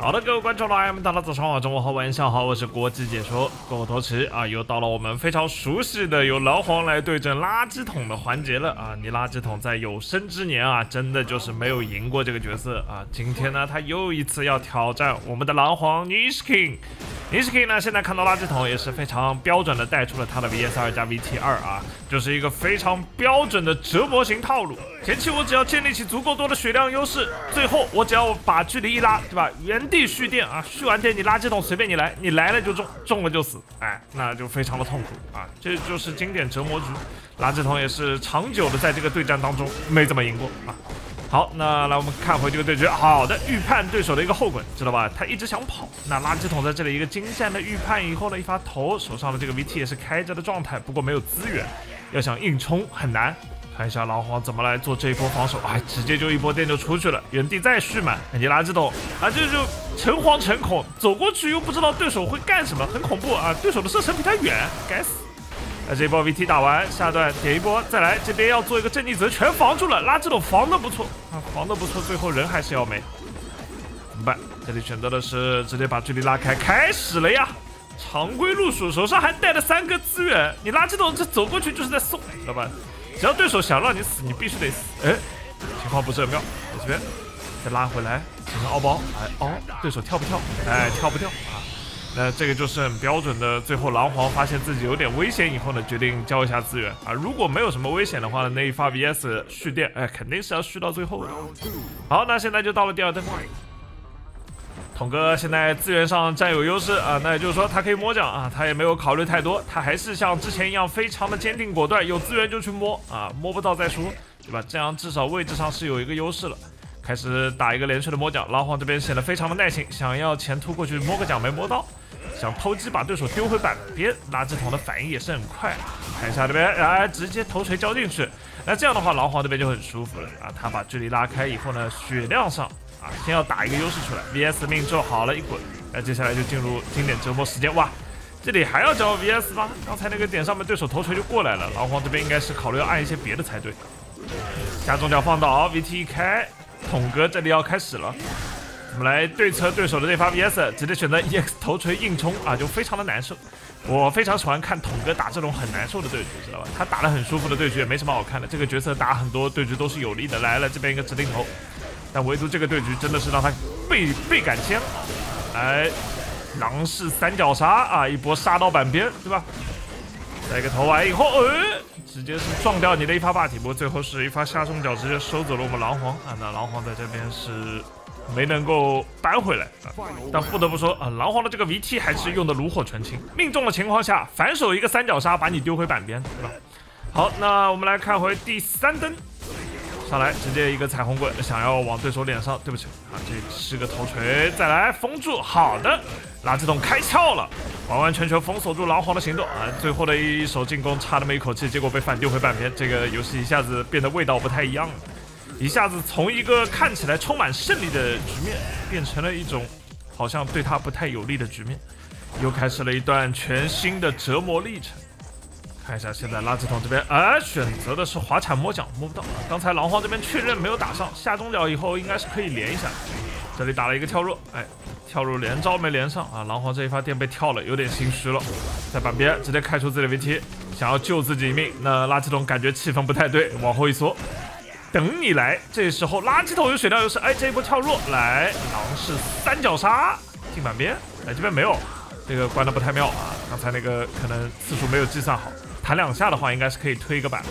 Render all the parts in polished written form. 好的，各位观众老爷们，大家早上好，中午好，晚上好，我是国际解说狗头池啊，又到了我们非常熟悉的由老黄来对阵垃圾桶的环节了啊！你垃圾桶在有生之年啊，真的就是没有赢过这个角色啊！今天呢，他又一次要挑战我们的狼皇 Nishking 呢，现在看到垃圾桶也是非常标准的带出了他的 VS2 加 VT2 啊，就是一个非常标准的折磨型套路。前期我只要建立起足够多的血量优势，最后我只要把距离一拉，对吧？原地蓄电啊，蓄完电你垃圾桶随便你来，你来了就中，中了就死，哎，那就非常的痛苦啊！这就是经典折磨局，垃圾桶也是长久的在这个对战当中没怎么赢过啊。好，那来我们看回这个对决，好的，预判对手的一个后滚，知道吧？他一直想跑，那垃圾桶在这里一个精湛的预判以后呢，一发头，手上的这个 VT 也是开着的状态，不过没有资源，要想硬冲很难。看一下老黄怎么来做这一波防守，哎，直接就一波电就出去了，原地再续满，你垃圾桶啊，这就诚惶诚恐，走过去又不知道对手会干什么，很恐怖啊！对手的射程比他远，该死！那这一波 VT 打完，下段点一波再来，这边要做一个正逆责，全防住了，垃圾桶防的不错啊，防的不错，最后人还是要没，怎么办？这里选择的是直接把距离拉开，开始了呀！常规路数，手上还带了3个资源，你垃圾桶这走过去就是在送，知道吧？只要对手想让你死，你必须得死。哎，情况不是很妙，这边再拉回来，形成奥包。哎，哦，对手跳不跳？哎，跳不跳啊？那这个就是很标准的，最后狼皇发现自己有点危险以后呢，决定交一下资源啊。如果没有什么危险的话呢，那一发 VS 蓄电，哎，肯定是要蓄到最后的。好，那现在就到了第2灯。桶哥现在资源上占有优势啊，那也就是说他可以摸奖啊，他也没有考虑太多，他还是像之前一样非常的坚定果断，有资源就去摸啊，摸不到再说，对吧？这样至少位置上是有一个优势了。开始打一个连续的摸奖，老黄这边显得非常的耐心，想要前突过去摸个奖没摸到，想偷鸡把对手丢回板边，垃圾桶的反应也是很快。看一下这边，哎，直接头锤交进去，那这样的话老黄这边就很舒服了啊，他把距离拉开以后呢，血量上。啊，先要打一个优势出来 ，VS 命中好了一滚，那接下来就进入经典折磨时间哇！这里还要交 VS 吗？刚才那个点上面对手头锤就过来了，狼皇这边应该是考虑要按一些别的才对。下中脚放倒 ，VT 一开，桶哥这里要开始了，我们来对策对手的这发 VS， 直接选择 EX 头锤硬冲啊，就非常的难受。我非常喜欢看桶哥打这种很难受的对局，知道吧？他打得很舒服的对局也没什么好看的，这个角色打很多对局都是有利的。来了，这边一个指定头。但唯独这个对局真的是让他倍感煎熬，来狼式三角杀啊，一波杀到板边，对吧？再一个投完以后，直接是撞掉你的一发霸体波，最后是一发下中脚直接收走了我们狼皇啊，那狼皇在这边是没能够扳回来啊，但不得不说啊，狼皇的这个 VT 还是用的炉火纯青，命中的情况下反手一个三角杀把你丢回板边，对吧？好，那我们来看回第3灯。上来直接一个彩虹滚，想要往对手脸上，对不起啊，这是个头锤，再来封住，好的，垃圾桶开窍了，完完全全封锁住狼皇的行动啊！最后的一手进攻差那么一口气，结果被反丢回半边，这个游戏一下子变得味道不太一样了，一下子从一个看起来充满胜利的局面，变成了一种好像对他不太有利的局面，又开始了一段全新的折磨历程。看一下现在垃圾桶这边，哎，选择的是滑铲摸奖，摸不到。刚才狼皇这边确认没有打上，下中脚以后应该是可以连一下。这里打了一个跳入，哎，跳入连招没连上啊！狼皇这一发电被跳了，有点心虚了。在板边直接开出自己的 VT， 想要救自己一命。那垃圾桶感觉气氛不太对，往后一缩，等你来。这时候垃圾桶有血量优势，哎，这一波跳入来，狼是三角杀进板边，哎，这边没有，这个关的不太妙啊！刚才那个可能次数没有计算好。弹两下的话，应该是可以推一个板。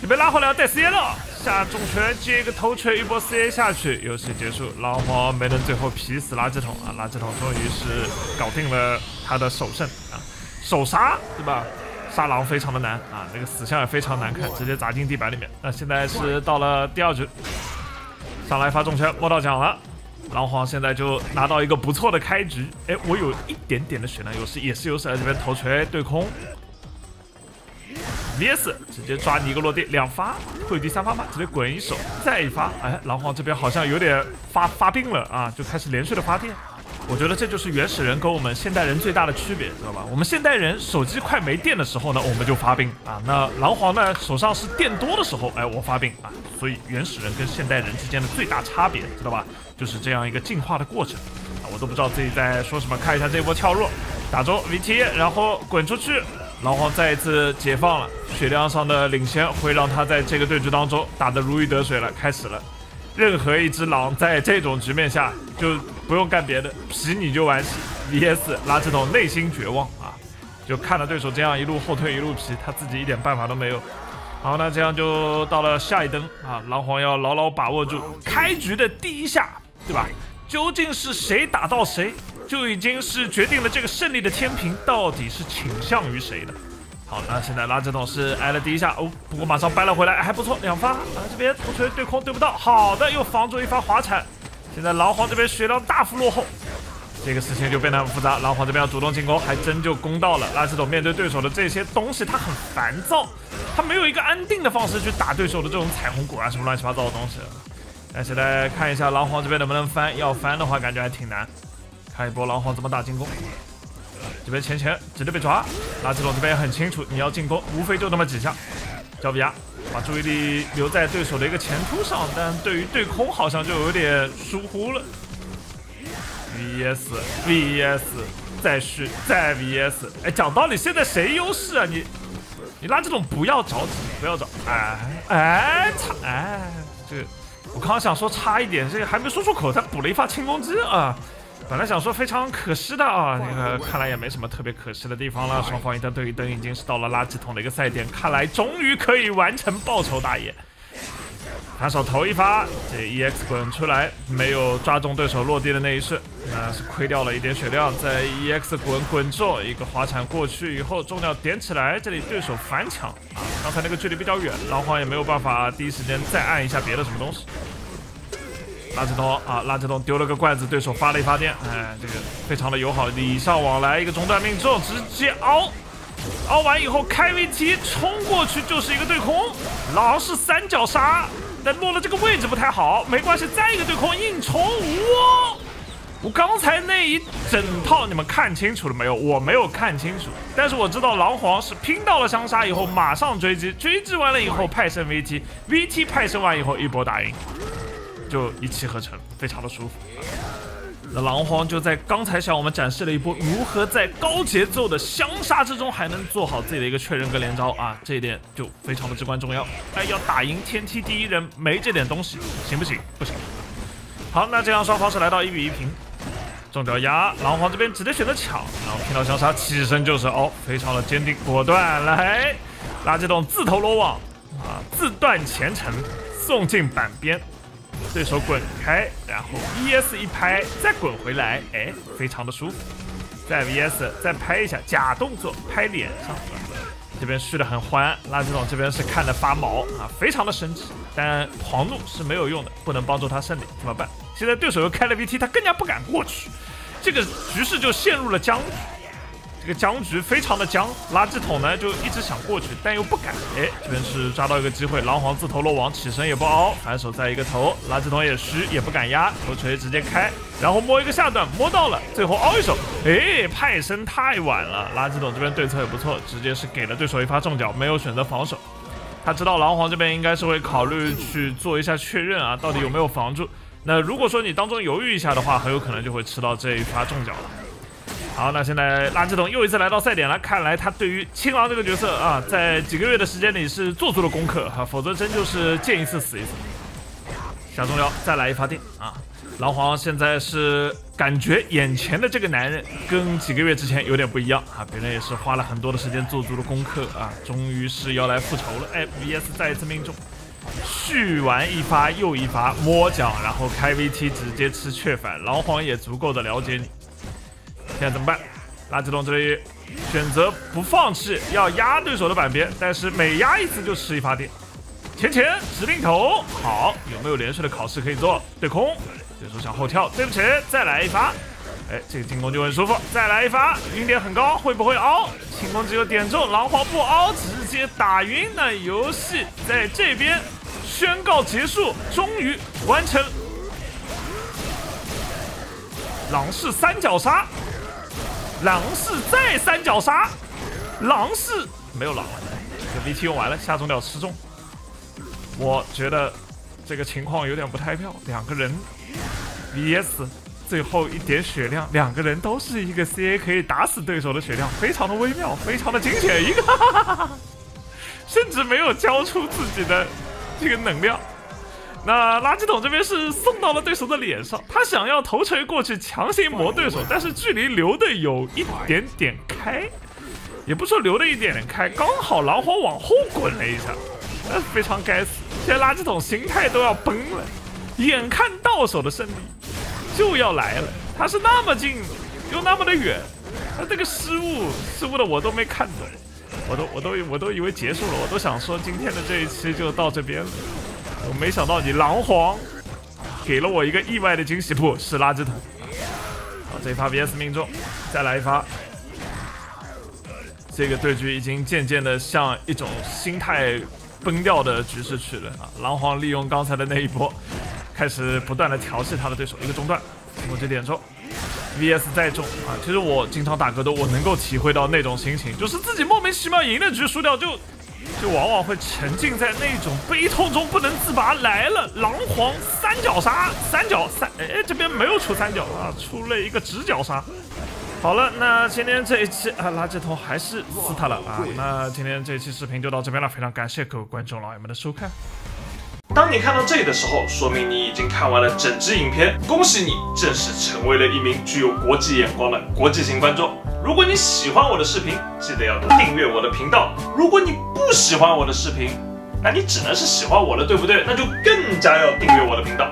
你被拉回来带 CA 了，下重拳接一个头锤，一波 CA 下去，游戏结束。狼皇没能最后劈死垃圾桶啊！垃圾桶终于是搞定了他的首胜啊！首杀对吧？杀狼非常的难啊，那个死相也非常难看，直接砸进地板里面。那现在是到了第2局，上来发重拳摸到奖了。狼皇现在就拿到一个不错的开局。哎，我有一点点的血量优势，也是优势。这边头锤对空。VS 直接抓你一个落地，2发会有第3发吗？直接滚一手，再一发。哎，狼皇这边好像有点发病了啊，就开始连续的发电。我觉得这就是原始人跟我们现代人最大的区别，知道吧？我们现代人手机快没电的时候呢，我们就发病啊。那狼皇呢，手上是电多的时候，哎，我发病啊。所以原始人跟现代人之间的最大差别，知道吧？就是这样一个进化的过程啊。我都不知道自己在说什么。看一下这波跳入，打中 VT， 然后滚出去。 狼皇再一次解放了，血量上的领先会让他在这个对局当中打得如鱼得水了。开始了，任何一只狼在这种局面下就不用干别的，皮你就完事。VS 拉这种内心绝望啊，就看着对手这样一路后退一路皮，他自己一点办法都没有。然后呢，这样就到了下一登啊，狼皇要牢牢把握住开局的第一下，对吧？究竟是谁打到谁？ 就已经是决定了这个胜利的天平到底是倾向于谁的。好，那现在拉这董是挨了第一下哦，不过马上掰了回来，还不错，2发。啊，这边头锤对空对不到，好的，又防住1发滑铲。现在狼皇这边血量大幅落后，这个事情就变得很复杂。狼皇这边要主动进攻，还真就攻到了。拉这董面对对手的这些东西，他很烦躁，他没有一个安定的方式去打对手的这种彩虹果啊什么乱七八糟的东西。那现在看一下狼皇这边能不能翻，要翻的话感觉还挺难。 看一波狼皇怎么打进攻，这边前直接被抓，垃圾桶这边也很清楚，你要进攻无非就那么几下，交比亚把注意力留在对手的一个前突上，但对于对空好像就有点疏忽了。VS 再续再 VS， 哎，讲道理现在谁优势啊？你垃圾桶不要着急，不要着，这个我刚刚想说差一点，这个还没说出口，他补了1发轻攻击啊。 本来想说非常可惜的啊，那个看来也没什么特别可惜的地方了。双方1登对1登已经是到了垃圾桶的一个赛点，看来终于可以完成报仇大业。反手头1发，这 EX 滚出来没有抓中对手落地的那一瞬，那是亏掉了一点血量。在 EX 滚中一个滑铲过去以后，重量点起来，这里对手反抢啊，刚才那个距离比较远，狼皇也没有办法第一时间再按一下别的什么东西。 垃圾桶啊，垃圾桶丢了个罐子，对手发了1发电，哎，这个非常的友好，礼尚往来，一个中断命中，直接凹完以后开 VT 冲过去就是一个对空，狼是3角杀，但落了这个位置不太好，没关系，再一个对空硬冲，哇！我刚才那一整套你们看清楚了没有？我没有看清楚，但是我知道狼皇是拼到了相杀以后马上追击，追击完了以后派生 VT，VT 派生完以后一波打赢。 就一气呵成，非常的舒服。那狼皇就在刚才向我们展示了一波如何在高节奏的相杀之中还能做好自己的一个确认跟连招啊，这一点就非常的至关重要。哎，要打赢天梯第一人没这点东西行不行？不行。好，那这样双方是来到1比1平。中掉压，狼皇这边直接选择抢，然后拼到相杀，起身就是凹，非常的坚定果断。来，垃圾桶自投罗网啊，自断前程，送进板边。 对手滚开，然后 VS 一拍，再滚回来，哎，非常的舒服。再 VS 再拍一下，假动作拍脸上，这边续得很欢。垃圾桶这边是看得发毛啊，非常的生气，但狂怒是没有用的，不能帮助他胜利，怎么办？现在对手又开了 VT， 他更加不敢过去，这个局势就陷入了僵局。这个僵局非常的僵，垃圾桶呢就一直想过去，但又不敢。哎，这边是抓到一个机会，狼皇自投落网，起身也不凹，反手再一个头，垃圾桶也虚，也不敢压，头锤直接开，然后摸一个下段，摸到了，最后凹一手，哎，派生太晚了。垃圾桶这边对策也不错，直接是给了对手1发中脚，没有选择防守。他知道狼皇这边应该是会考虑去做一下确认啊，到底有没有防住。那如果说你当中犹豫一下的话，很有可能就会吃到这1发中脚了。 好，那现在垃圾桶又一次来到赛点了。看来他对于青狼这个角色啊，在几个月的时间里是做足了功课啊，否则真就是见一次死一次。下中疗再来1发电啊！狼皇现在是感觉眼前的这个男人跟几个月之前有点不一样啊，别人也是花了很多的时间做足了功课啊，终于是要来复仇了。哎 ，VS 再一次命中，续完1发又1发摸奖，然后开 VT 直接吃雀反，狼皇也足够的了解你。 现在怎么办？垃圾桶这里选择不放弃，要压对手的板边，但是每压一次就吃1发电。前指定投，好，有没有连续的考试可以做？对空，对手想后跳，对不起，再来1发。哎，这个进攻就很舒服，再来1发，晕点很高，会不会凹？轻攻只有点中，狼皇不凹，直接打晕。那游戏在这边宣告结束，终于完成。狼式三角杀，狼式再三角杀，狼式没有狼了，这 VT 用完了，下中鸟失重。我觉得这个情况有点不太妙，两个人 VS 最后一点血量，两个人都是一个 CA 可以打死对手的血量，非常的微妙，非常的惊险，一个甚至没有交出自己的这个能量。 那垃圾桶这边是送到了对手的脸上，他想要头锤过去强行磨对手，但是距离留的有一点点开，也不说留的一点点开，刚好狼火往后滚了一下，非常该死！现在垃圾桶形态都要崩了，眼看到手的胜利就要来了，他是那么近又那么的远，他这个失误的我都没看懂，我都以为结束了，我都想说今天的这一期就到这边了。 我没想到你狼皇给了我一个意外的惊喜，不是垃圾桶。好，这一发 VS 命中，再来一发。这个对局已经渐渐的向一种心态崩掉的局势去了啊！狼皇利用刚才的那一波，开始不断的调戏他的对手，一个中断，我这点中 ，VS 再中啊！其实我经常打格斗，我能够体会到那种心情，就是自己莫名其妙赢了局，输掉就。 就往往会沉浸在那种悲痛中不能自拔。来了，狼皇三角杀，这边没有出三角啊，出了一个直角杀。好了，那今天这一期啊，垃圾桶还是撕他了啊。那今天这一期视频就到这边了，非常感谢各位观众老爷们的收看。当你看到这里的时候，说明你已经看完了整支影片，恭喜你正式成为了一名具有国际眼光的国际型观众。 如果你喜欢我的视频，记得要订阅我的频道。如果你不喜欢我的视频，那你只能是喜欢我了，对不对？那就更加要订阅我的频道。